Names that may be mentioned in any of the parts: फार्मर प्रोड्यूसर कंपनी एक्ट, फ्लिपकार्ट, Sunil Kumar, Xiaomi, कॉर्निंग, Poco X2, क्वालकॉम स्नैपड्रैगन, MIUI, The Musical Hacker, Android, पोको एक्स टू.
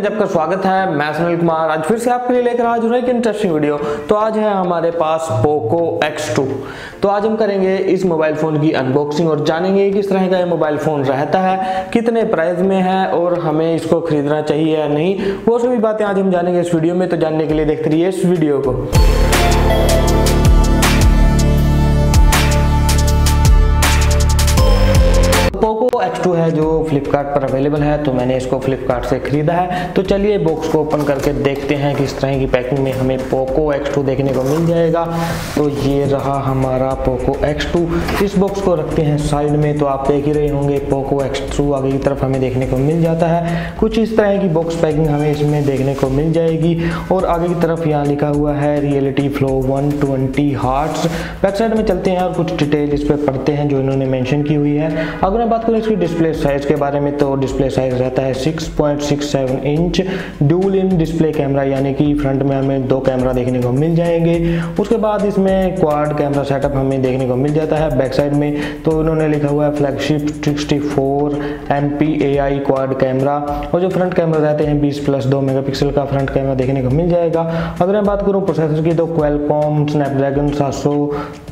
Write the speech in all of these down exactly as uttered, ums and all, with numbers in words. में जब का स्वागत है, मैं सुनील कुमार आज फिर से आपके लिए लेकर आज एक इंटरेस्टिंग वीडियो। तो आज है हमारे पास पोको एक्स टू। तो आज हम करेंगे इस मोबाइल फोन की अनबॉक्सिंग और जानेंगे किस तरह का ये मोबाइल फोन रहता है, कितने प्राइस में है और हमें इसको खरीदना चाहिए या नहीं, वो सभी बातें आज हम जानेंगे इस वीडियो में। तो जानने के लिए देखते रहिए इस वीडियो को। एक्स टू है जो फ्लिपकार्ट पर अवेलेबल है, तो मैंने इसको फ्लिपकार्ट से खरीदा है। तो चलिए बॉक्स को ओपन करके देखते हैं किस तरह की पैकिंग में हमें पोको एक्स टू देखने को मिल जाएगा। तो ये रहा हमारा पोको एक्स टू। इस बॉक्स को रखते हैं साइड में। तो आप देख ही रहे होंगे पोको एक्स टू आगे की तरफ हमें देखने को मिल जाता है। कुछ इस तरह की बॉक्स पैकिंग हमें इसमें देखने को मिल जाएगी और आगे की तरफ यहाँ लिखा हुआ है reality flow one twenty hertz. Back side में चलते हैं और कुछ डिटेल इस पर पढ़ते हैं जो इन्होंने मेंशन की हुई है। अगर मैं बात करूँ इसकी डिस्प्ले साइज के बारे में, तो डिस्प्ले साइज रहता है six point six seven inch dual in display camera, यानी कि फ्रंट में हमें दो कैमरा देखने को मिल जाएंगे। उसके बाद इसमें क्वाड कैमरा सेटअप हमें देखने को मिल जाता है बैक साइड में। तो उन्होंने लिखा हुआ है flagship sixty four MP AI quad camera, और जो फ्रंट कैमरा रहते हैं बीस प्लस दो मेगापिक्सल का फ्रंट कैमरा देखने को मिल जाएगा। अगर मैं बात करूँ प्रोसेसर की, तो क्वालकॉम स्नैपड्रैगन सात सौ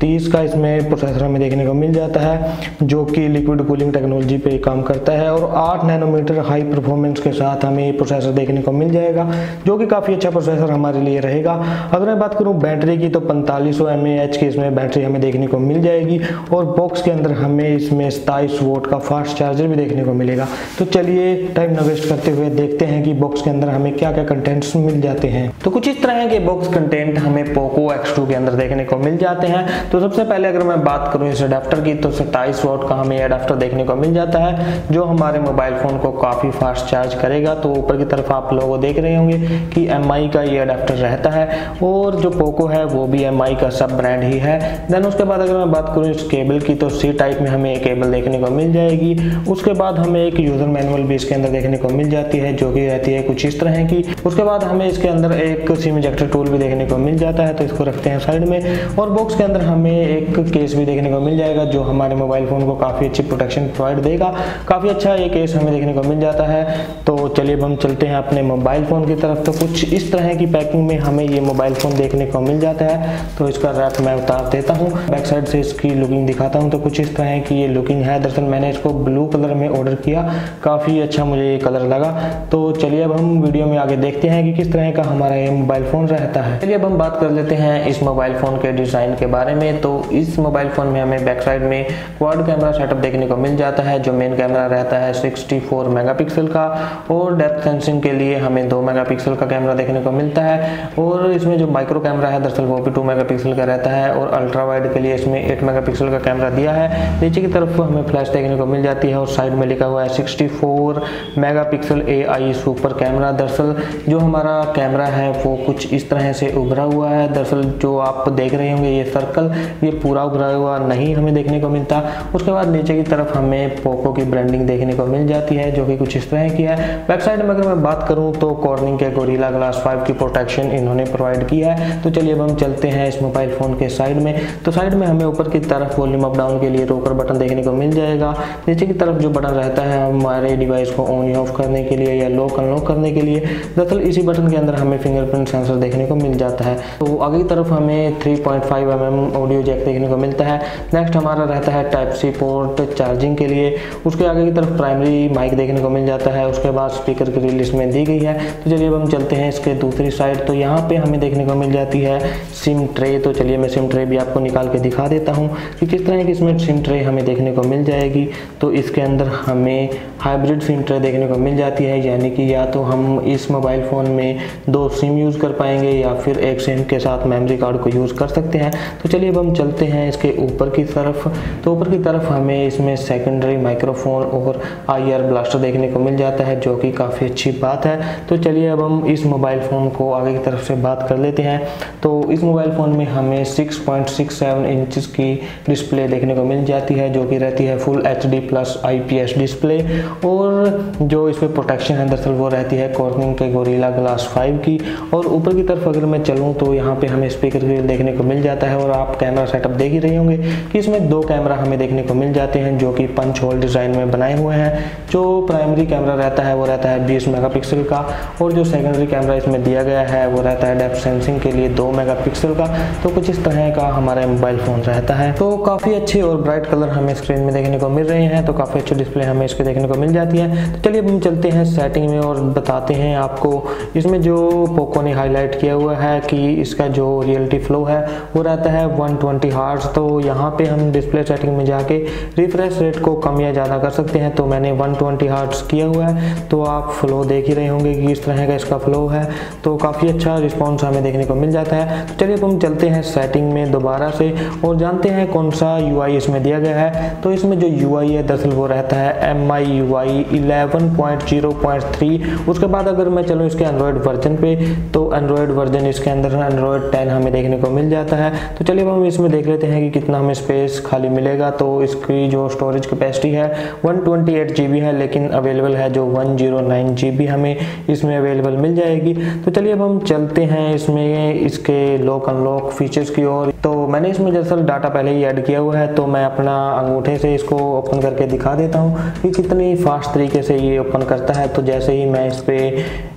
तीस का इसमें प्रोसेसर हमें देखने को मिल जाता है, जो कि लिक्विड कूलिंग टेक्नोलॉजी पे काम करता है, और आठ नैनोमीटर हाई परफॉर्मेंस के साथ हमें प्रोसेसर देखने को मिल जाएगा, जो कि काफ़ी अच्छा प्रोसेसर हमारे लिए रहेगा। अगर मैं बात करूं बैटरी की, तो पैंतालीस सौ एमएएच की इसमें बैटरी हमें देखने को मिल जाएगी, और बॉक्स के अंदर हमें इसमें सताईस वोट का फास्ट चार्जर भी देखने को मिलेगा। तो चलिए टाइम न वेस्ट करते हुए देखते हैं कि बॉक्स के अंदर हमें क्या क्या कंटेंट्स मिल जाते हैं। तो कुछ इस तरह के बॉक्स कंटेंट हमें पोको एक्स टू के अंदर देखने को मिल जाते हैं। तो सबसे पहले अगर मैं बात करूँ इस अडेप्टर की, तो सताईस वोट का हमें अडेप्टर देखने को मिल जाता है, जो हमारे मोबाइल फोन को काफी फास्ट चार्ज करेगा। तो ऊपर की तरफ आप लोग देख रहे होंगे कि एमआई का ये अडेप्टर रहता है, और जो पोको है वो भी एमआई का सब ब्रांड ही है। देन उसके बाद अगर मैं बात करूँ इस केबल की, तो सी टाइप में हमें एक केबल देखने को मिल जाएगी। उसके बाद हमें एक यूजर मैनुअल भी इसके अंदर देखने को मिल जाती है, जो कि रहती है कुछ इस तरह की। उसके बाद हमें इसके अंदर एक सिम इजेक्टर टूल भी देखने को मिल जाता है, तो इसको रखते हैं साइड में। और बॉक्स के अंदर हमें एक केस भी देखने को मिल जाएगा, जो हमारे मोबाइल फोन को काफी अच्छी प्रोटेक्शन प्रोवाइड देगा। काफी अच्छा ये केस हमें देखने को मिल जाता है। तो चलिए अब हम चलते हैं अपने मोबाइल फोन की तरफ। तो कुछ इस तरह की पैकिंग में हमें ये मोबाइल फोन देखने को मिल जाता है। तो इसका रैप मैं उतार देता हूँ, बैक साइड से इसकी लुकिंग दिखाता हूँ। तो कुछ इस तरह की ये लुकिंग है। दरअसल मैंने इसको ब्लू कलर में ऑर्डर किया, काफी अच्छा मुझे ये कलर लगा। तो चलिए अब हम वीडियो में आगे देखते हैं कि किस तरह का हमारा ये मोबाइल फोन रहता है। चलिए अब हम बात कर लेते हैं इस मोबाइल फोन के डिजाइन के बारे में। तो इस मोबाइल फोन में हमें बैक साइड में क्वाड कैमरा सेटअप देखने को मिल जाता है, जो मेन कैमरा रहता है सिक्सटी फोर मेगापिक्सल का, और डेप्थ सेंसिंग के लिए हमें दो मेगापिक्सल का कैमरा देखने को मिलता है। और इसमें जो माइक्रो कैमरा है दरअसल वो भी दो मेगापिक्सल का रहता है, और अल्ट्रा वाइड के लिए इसमें आठ मेगापिक्सल का कैमरा दिया है। नीचे की तरफ हमें फ्लैश देखने को मिल जाती है, और साइड में लिखा हुआ है sixty four mega pixel A I super camera. दरअसल जो हमारा कैमरा है वो कुछ इस तरह से उभरा हुआ है। दरअसल जो आप देख रहे होंगे ये सर्कल, ये पूरा उभरा हुआ नहीं हमें देखने को मिलता। उसके बाद नीचे की तरफ हमें पोको की ब्रांडिंग देखने को मिल जाती है, जो कि कुछ इस तरह की है। वेबसाइट में अगर मैं बात करूं, तो कॉर्निंग के गोरिल्ला ग्लास फाइव की प्रोटेक्शन इन्होंने प्रोवाइड की है। तो चलिए अब हम चलते हैं इस मोबाइल फ़ोन के साइड में। तो साइड में हमें ऊपर की तरफ वॉल्यूम अप डाउन के लिए रोकर बटन देखने को मिल जाएगा। नीचे की तरफ जो बटन रहता है हमारे डिवाइस को ऑन या ऑफ करने के लिए या लॉक अनलॉक करने के लिए, दरअसल इसी बटन के अंदर हमें फिंगरप्रिंट सेंसर देखने को मिल जाता है। तो आगे की तरफ हमें three point five M M audio jack देखने को मिलता है। नेक्स्ट हमारा रहता है टाइप सी पोर्ट चार्जिंग के लिए। उसके आगे की तरफ प्राइमरी माइक देखने को मिल जाता है। उसके बाद स्पीकर की रिलीज में दी गई है। तो चलिए अब हम चलते हैं इसके दूसरी साइड। तो यहाँ पे हमें देखने को मिल जाती है सिम ट्रे। तो चलिए मैं सिम ट्रे भी आपको निकाल के दिखा देता हूँ कि किस तरह की इसमें सिम ट्रे हमें देखने को मिल जाएगी। तो इसके अंदर हमें हाइब्रिड सिम ट्रे देखने को मिल जाती है, यानी कि या तो हम इस मोबाइल फ़ोन में दो सिम यूज़ कर पाएंगे या फिर एक सिम के साथ मेमोरी कार्ड को यूज़ कर सकते हैं। तो चलिए अब हम चलते हैं इसके ऊपर की तरफ। तो ऊपर की तरफ हमें इसमें सेकेंडरी माइक्रोफोन और आईआर ब्लास्टर देखने को मिल जाता है, जो कि काफ़ी अच्छी बात है। तो चलिए अब हम इस मोबाइल फ़ोन को आगे की तरफ से बात कर लेते हैं। तो इस मोबाइल फ़ोन में हमें six point six seven inches की डिस्प्ले देखने को मिल जाती है, जो कि रहती है full HD plus IPS display, और जो इसमें प्रोटेक्शन है दरअसल वो रहती है कॉर्निंग के गोरिल्ला ग्लास फाइव की। और ऊपर की तरफ अगर मैं चलूँ, तो यहाँ पर हमें स्पीकर ग्रिल देखने को मिल जाता है, और आप कैमरा सेटअप देख ही रहे होंगे कि इसमें दो कैमरा हमें देखने को मिल जाते हैं, जो कि भी पंच होल डिज़ाइन में बनाए हुए हैं। जो प्राइमरी कैमरा रहता है वो रहता है बीस मेगा पिक्सल का, और जो सेकेंडरी कैमरा इसमें दिया गया है वो रहता है डेप्थ सेंसिंग के लिए दो मेगा पिक्सल का। तो कुछ इस तरह का हमारा मोबाइल फ़ोन रहता है। तो काफ़ी अच्छे और ब्राइट कलर हमें स्क्रीन में देखने को मिल रहे हैं, तो काफ़ी अच्छी डिस्प्ले हमें इसके देखने को मिल जाती है। तो चलिए हम चलते हैं सेटिंग में और बताते हैं आपको इसमें जो पोको ने हाईलाइट किया हुआ है कि इसका जो रियलिटी फ्लो है वो रहता है वन ट्वेंटी हर्ट्ज़। तो यहाँ पे हम डिस्प्ले सेटिंग में जाके रिफ्रेश रेट को कम या ज़्यादा कर सकते हैं। तो मैंने वन ट्वेंटी हर्ट्ज़ किया हुआ है, तो आप फ्लो देख ही रहे होंगे कि इस तरह का इसका फ्लो है। तो काफ़ी अच्छा रिस्पॉन्स हमें देखने को मिल जाता है। तो चलिए हम चलते हैं सेटिंग में दोबारा से और जानते हैं कौन सा यू आई इसमें दिया गया है। तो इसमें जो यू आई है दरअसल वो रहता है M I U I eleven point zero point three. उसके बाद अगर मैं चलूँ इसके एंड्रॉयड वर्जन पे, तो एंड्रॉयड वर्जन इसके अंदर एंड्रॉयड टेन हमें देखने को मिल जाता है। तो चलिए अब हम इसमें देख लेते हैं कि कितना हमें स्पेस खाली मिलेगा। तो इसकी जो स्टोरेज कैपेसिटी है one twenty eight G B है, लेकिन अवेलेबल है जो one zero nine G B हमें इसमें अवेलेबल मिल जाएगी। तो चलिए अब हम चलते हैं इसमें इसके लॉक अनलॉक फीचर्स की ओर। तो मैंने इसमें दरअसल डाटा पहले ही ऐड किया हुआ है, तो मैं अपना अंगूठे से इसको ओपन करके दिखा देता हूँ कि कितनी फास्ट तरीके से ये ओपन करता है। तो जैसे ही मैं इस पर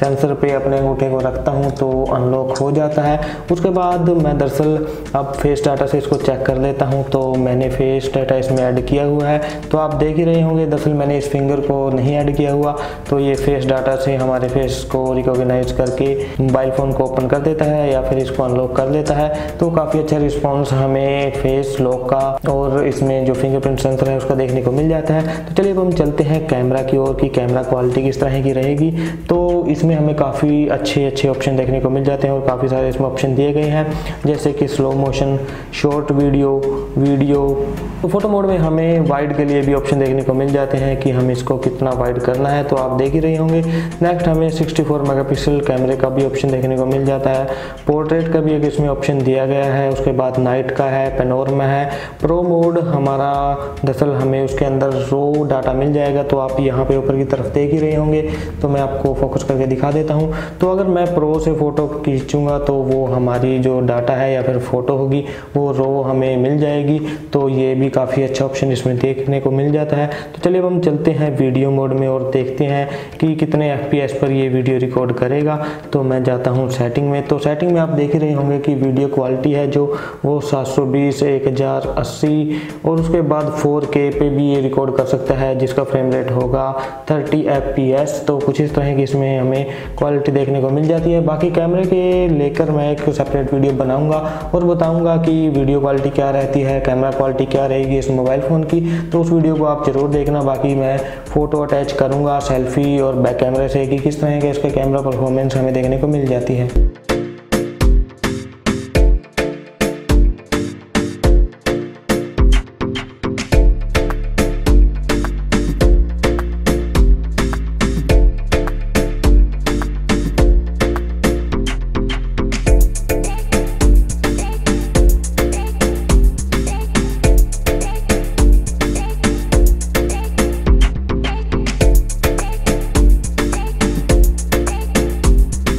सेंसर पे अपने अंगूठे को रखता हूँ तो अनलॉक हो जाता है। उसके बाद मैं दरअसल अब फेस डाटा से इसको चेक कर लेता हूँ। तो मैंने फेस डाटा इसमें ऐड किया हुआ है, तो आप देख ही रहे होंगे दरअसल मैंने इस फिंगर को नहीं ऐड किया हुआ। तो ये फेस डाटा से हमारे फेस को रिकॉग्नाइज करके मोबाइल फ़ोन को ओपन कर देता है या फिर इसको अनलॉक कर देता है। तो काफ़ी अच्छा रिस्पॉन्स हमें फेस लॉक का और इसमें जो फिंगरप्रिंट सेंसर है उसका देखने को मिल जाता है। तो चलिए अब हम चलते हैं कैमरा की ओर कि कैमरा क्वालिटी किस तरह की रहेगी। तो इसमें हमें काफ़ी अच्छे अच्छे ऑप्शन देखने को मिल जाते हैं और काफ़ी सारे इसमें ऑप्शन दिए गए हैं, जैसे कि slow motion, short video, video. तो फोटो मोड में हमें वाइड के लिए भी ऑप्शन देखने को मिल जाते हैं कि हम इसको कितना वाइड करना है, तो आप देख ही रहे होंगे। नेक्स्ट हमें सिक्सटी फोर मेगापिक्सल कैमरे का भी ऑप्शन देखने को मिल जाता है। पोर्ट्रेट का भी एक इसमें ऑप्शन दिया गया है। उसके बाद नाइट का है, पेनोरमा है। प्रो मोड हमारा दरअसल हमें उसके अंदर रो डाटा मिल जाएगा। तो आप यहाँ पर ऊपर की तरफ देख ही रहे होंगे, तो मैं आपको फोकस करके दिखा देता हूँ। तो अगर मैं प्रो से फ़ोटो खींचूँगा तो वो हमारी जो डाटा है या फिर फ़ोटो होगी वो रो हमें मिल जाएगी। तो ये भी काफ़ी अच्छा ऑप्शन इसमें देखने को मिल जाता है। तो चलिए अब हम चलते हैं वीडियो मोड में और देखते हैं कि कितने एफ पी एस पर ये वीडियो रिकॉर्ड करेगा। तो मैं जाता हूँ सेटिंग में। तो सेटिंग में आप देख ही रहे होंगे कि वीडियो क्वालिटी है जो वो सात सौ बीस, एक हज़ार अस्सी और उसके बाद फोर के पे भी ये रिकॉर्ड कर सकता है, जिसका फ्रेम रेट होगा थर्टी एफ पी एस। तो कुछ इस तरह की इसमें हमें क्वालिटी देखने को मिल जाती है। बाकी कैमरे के लेकर मैं एक सेपरेट वीडियो बनाऊँगा और बताऊँगा कि वीडियो क्वालिटी क्या रहती है, कैमरा क्वालिटी क्या रहेगी इस मोबाइल फ़ोन की। तो उस वीडियो को आप ज़रूर देखना। बाकी मैं फ़ोटो अटैच करूँगा सेल्फी और बैक कैमरे से कि किस तरह के इसका कैमरा परफॉर्मेंस हमें देखने को मिल जाती है।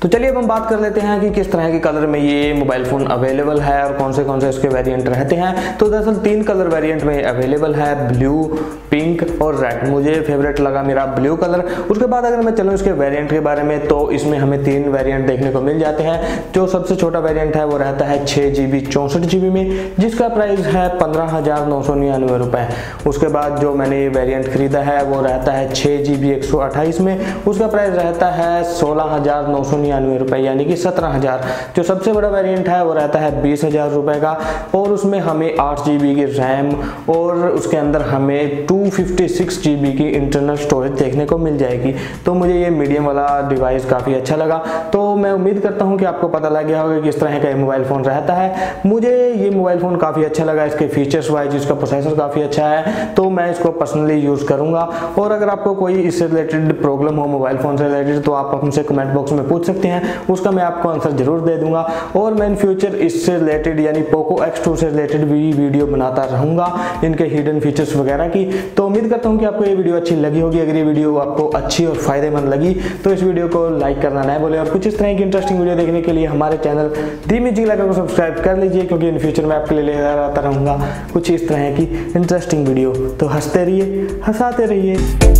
तो चलिए अब हम बात कर लेते हैं कि किस तरह के कलर में ये मोबाइल फ़ोन अवेलेबल है और कौन से कौन से इसके वेरिएंट रहते हैं। तो दरअसल तीन कलर वेरिएंट में अवेलेबल है, ब्लू, पिंक और रेड। मुझे फेवरेट लगा मेरा ब्लू कलर। उसके बाद अगर मैं चलूँ इसके वेरिएंट के बारे में, तो इसमें हमें तीन वेरिएंट देखने को मिल जाते हैं। जो सबसे छोटा वेरिएंट है वो रहता है छः जी बी चौंसठ जी बी में, जिसका प्राइस है पंद्रह हज़ार नौ सौ निन्यानवे रुपये। उसके बाद जो मैंने वेरिएंट खरीदा है वो रहता है छः जी बी एक सौ अट्ठाईस में, उसका प्राइस रहता है सोलह हज़ार नौ सौ निन्यानवे रुपए यानी कि सत्रह हज़ार। जो सबसे बड़ा वेरिएंट है वो रहता है बीस हज़ार रुपए का, और उसमें हमें आठ जी बी की रैम और उसके अंदर हमें two fifty six G B की इंटरनल स्टोरेज देखने को मिल जाएगी। तो मुझे ये मीडियम वाला डिवाइस काफ़ी अच्छा लगा। तो मैं उम्मीद करता हूँ कि आपको पता लग गया होगा कि इस तरह का मोबाइल फ़ोन रहता है। मुझे ये मोबाइल फ़ोन काफ़ी अच्छा लगा, इसके फीचर्स वाइज इसका प्रोसेसर काफ़ी अच्छा है। तो मैं इसको पर्सनली यूज़ करूँगा। और अगर आपको कोई इससे रिलेटेड प्रॉब्लम हो मोबाइल फ़ोन से रिलेटेड, तो आप हमसे कमेंट बॉक्स में पूछ सकते हैं। उसका मैं आपको आंसर जरूर दे दूंगा और मैं इन फ्यूचर इससे रिलेटेड यानी पोको एक्स टू से रिलेटेड भी वीडियो बनाता रहूंगा, इनके हिडन फीचर्स वगैरह की। तो उम्मीद करता हूं कि आपको ये वीडियो अच्छी लगी होगी। अगर ये वीडियो आपको अच्छी और फायदेमंद लगी तो इस वीडियो को लाइक करना ना भूलें और कुछ इस तरह की इंटरेस्टिंग वीडियो देखने के लिए हमारे चैनल दी म्यूजिकल हैकर को सब्सक्राइब कर लीजिए, क्योंकि इन फ्यूचर मैं आपके लिए लेकर आता रहूंगा कुछ इस तरह की इंटरेस्टिंग वीडियो। तो हंसते रहिए, हंसाते रहिए।